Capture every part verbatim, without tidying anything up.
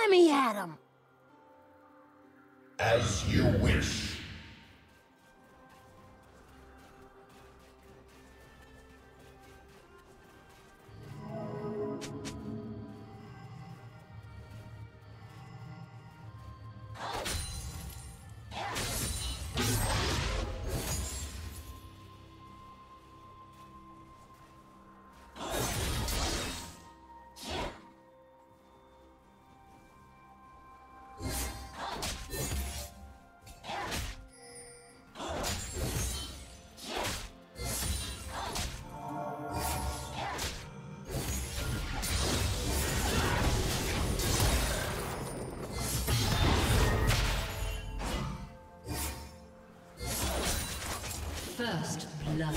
Let me at him! As you wish. First blood.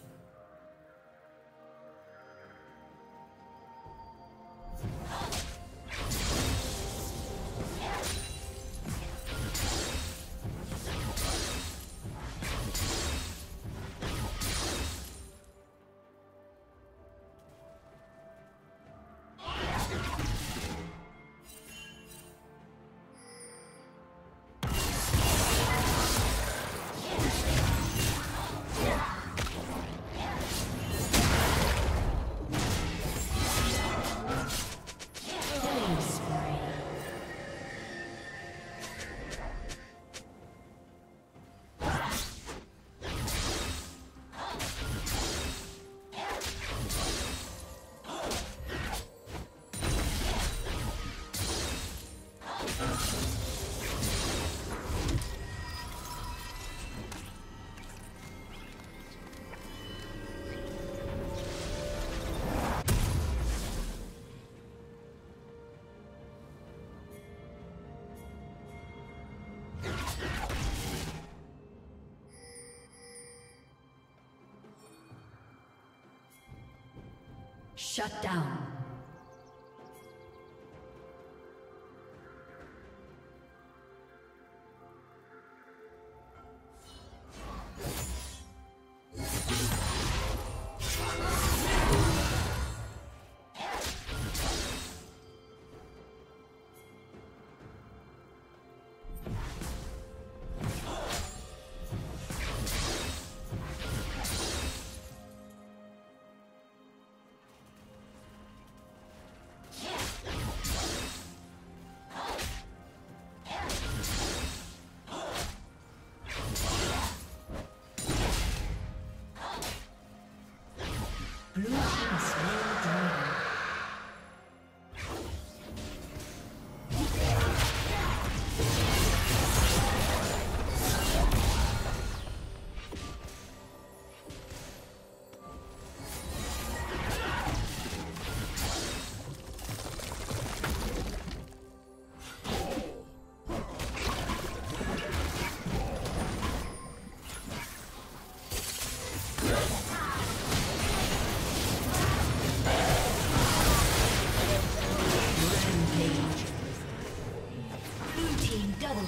Shut down.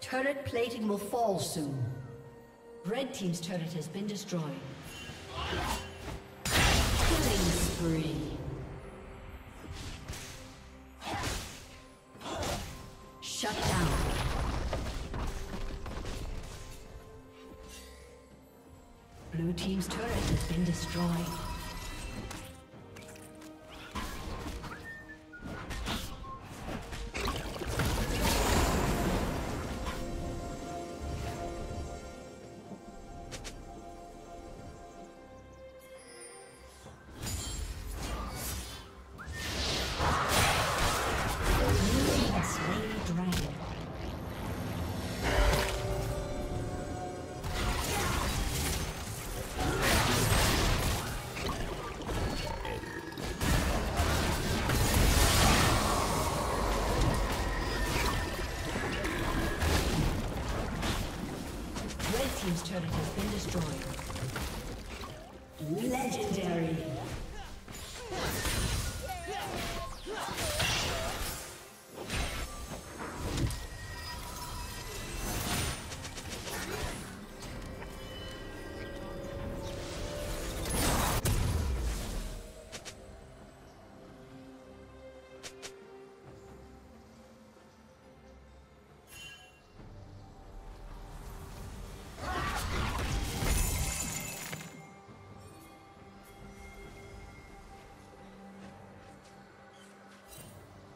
Turret plating will fall soon. Red team's turret has been destroyed. Killing spree. Shut down. Blue team's turret has been destroyed. Team's turret has been destroyed. Legendary.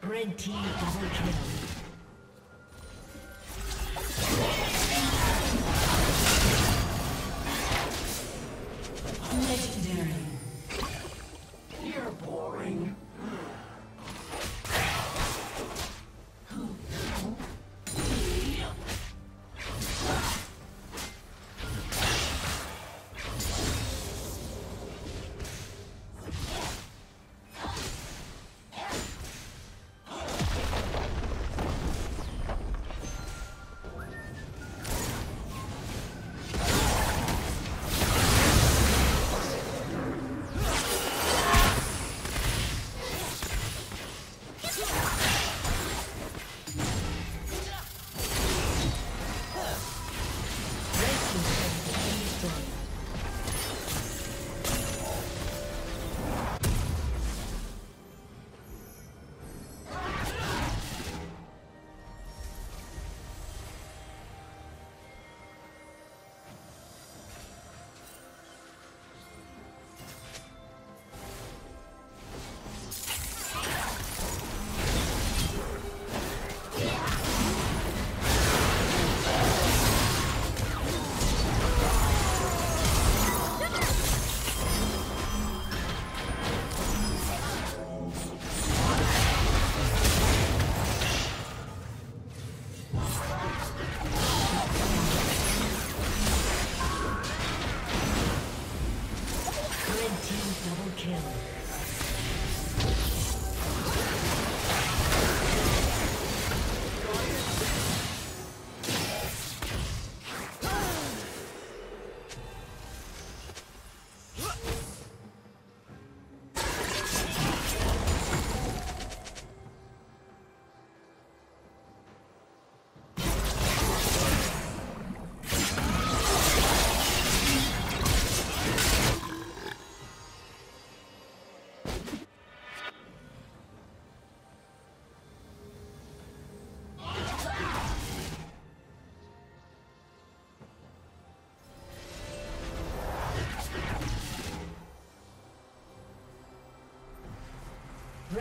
Red team double kill.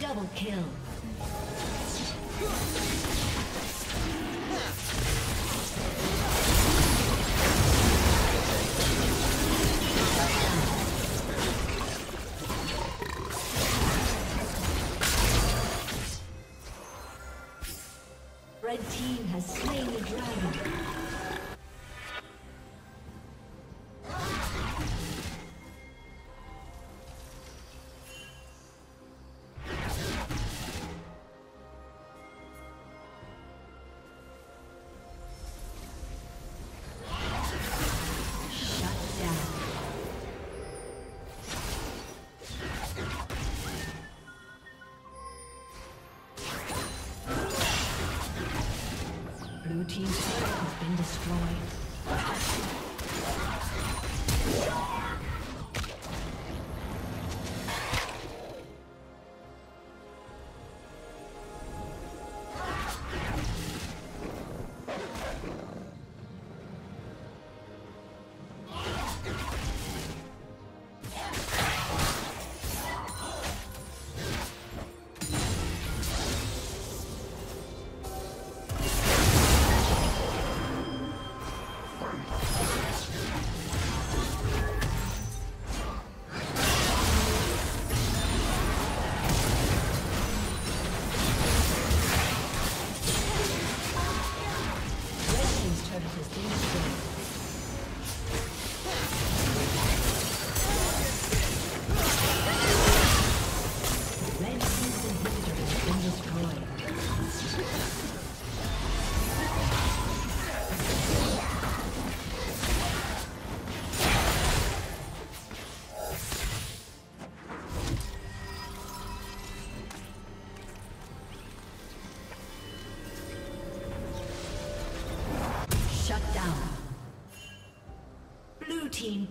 Double kill. Red team has slain the dragon. Blue team's turret has been team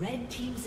Red team's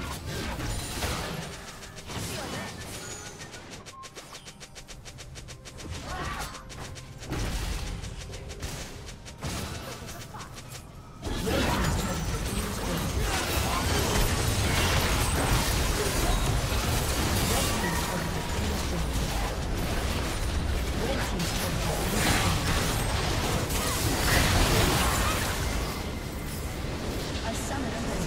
Summit